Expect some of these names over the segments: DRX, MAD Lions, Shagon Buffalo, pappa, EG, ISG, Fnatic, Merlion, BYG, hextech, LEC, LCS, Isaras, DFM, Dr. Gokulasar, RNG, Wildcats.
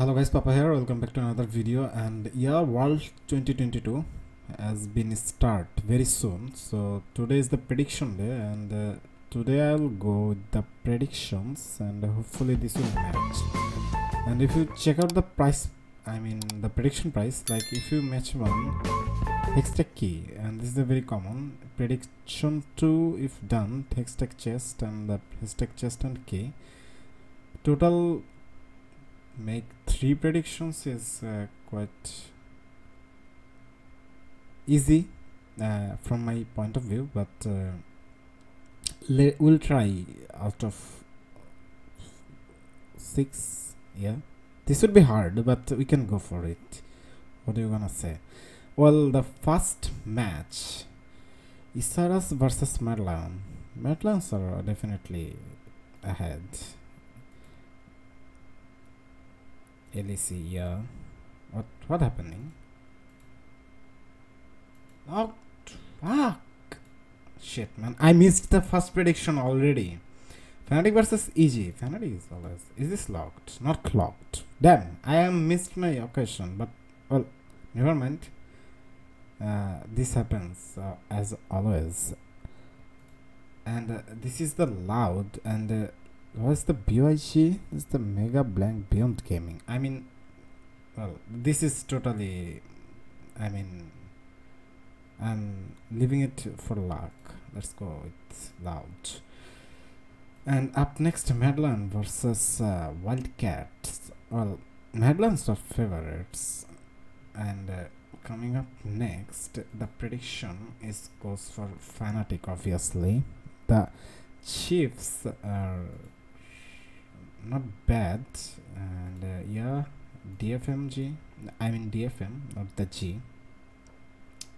Hello guys, Papa here, welcome back to another video. And yeah, World 2022 has been start very soon, so today is the prediction day, and today I'll go with the predictions and hopefully this will match. And if you check out the price, I mean the prediction price, like if you match one hextech key, and this is a very common prediction 2 if done, hextech chest and the hextech chest and key, total make 3 predictions is quite easy from my point of view, but we'll try out of 6. Yeah, this would be hard, but we can go for it. What do you gonna say? Well, the first match, Isaras versus Merlion. Merlions are definitely ahead. LEC, yeah. What happening? Oh, fuck! Shit, man. I missed the first prediction already. Fnatic versus EG. Fnatic is always... Is this locked? Not clocked. Damn, I am missed my occasion, but... Well, never mind. This happens as always. And this is the loud and... what's the BYG? It's the Mega Blank Beyond Gaming. I mean, well, this is totally, I mean, I'm leaving it for luck. Let's go with loud. And up next, MAD Lions versus Wildcats. Well, MAD Lions are favorites. And coming up next, the prediction is goes for Fnatic, obviously. The Chiefs are not bad, and yeah, DFM, not the G.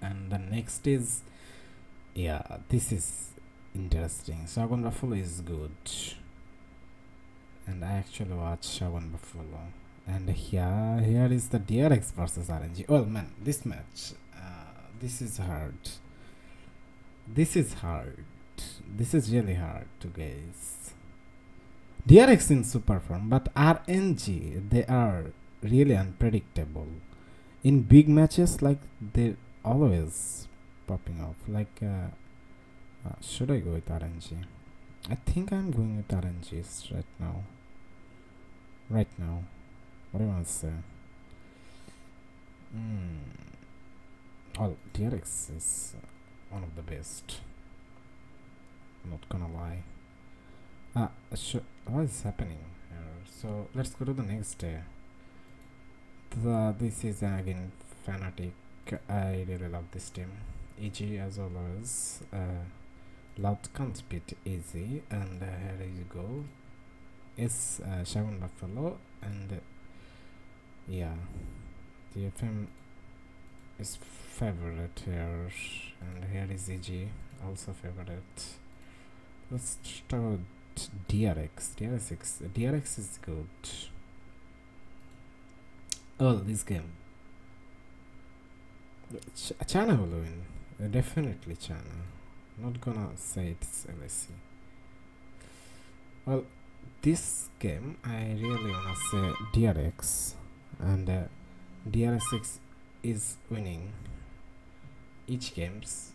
And the next is, yeah, this is interesting. Shagon Buffalo is good, and I actually watch Shagon Buffalo. And here is the DRX versus RNG. Well, man, this match, this is really hard to guess. DRX in super form, but RNG, they are really unpredictable. In big matches, like, they always popping off. Like, should I go with RNG? I think I'm going with RNGs right now. What do you want to say? Well, DRX is one of the best. Not gonna lie. What is happening here? So let's go to the next day. This is again Fnatic. I really love this team. EG as always. Loud can't beat easy. And here you go. It's Shagon Buffalo, and yeah, DFM is favorite here, and here is EG also favorite. Let's start DRX. DRX is good. Oh, this game. China will win. Definitely China. Not gonna say it's LSC. Well, this game, I really wanna say DRX. And DRX is winning each games.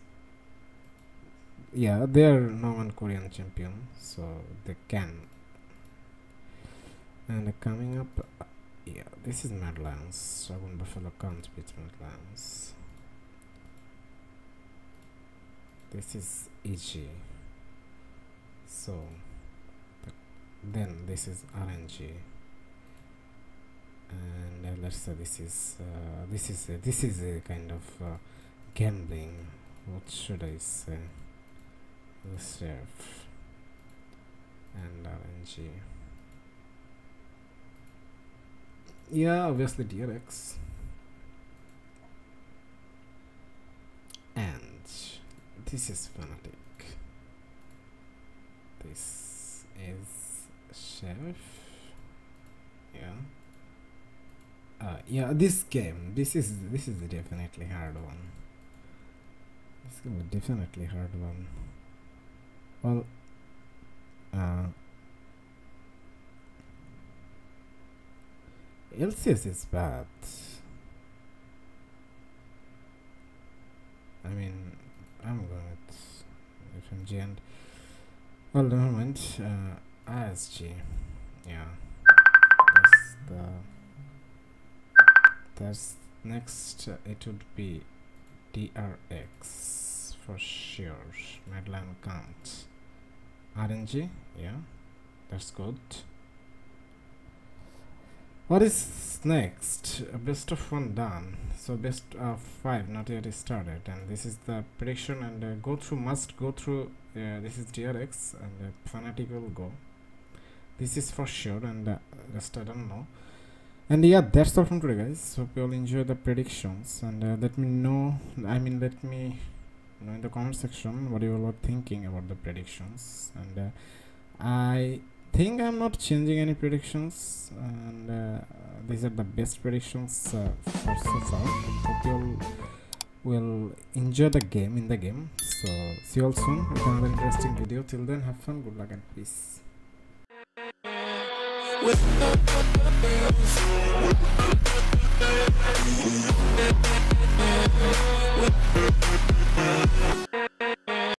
Yeah, they are known Korean champion, so they can. And coming up, yeah, this is MAD Lions. Shagon Buffalo can't beat MAD Lions. This is EG. So, then this is RNG. And let's say this is a kind of gambling. What should I say? The serve and RNG. Yeah, obviously DRX. And this is Fnatic. This is Chef. Yeah. Yeah, this game. This is definitely hard one. This game is definitely hard one. Well, LCS is bad. I mean, I'm going with FMG and, well, never mind, ISG. Yeah, that's next. It would be DRX for sure. MAD Lions can't. RNG, yeah, that's good. What is next? Best of 1 done, so best of 5 not yet started, and this is the prediction, and go through must go through. This is DRX, and Fnatic will go. This is for sure, and rest I don't know. And yeah, that's all from today, guys. Hope you all enjoy the predictions, and let me know. I mean, let me know in the comment section what you all are thinking about the predictions, and I think I'm not changing any predictions, and these are the best predictions for so far. Hope you all will enjoy the game so see you all soon with another interesting video. Till then, have fun, good luck, and peace. With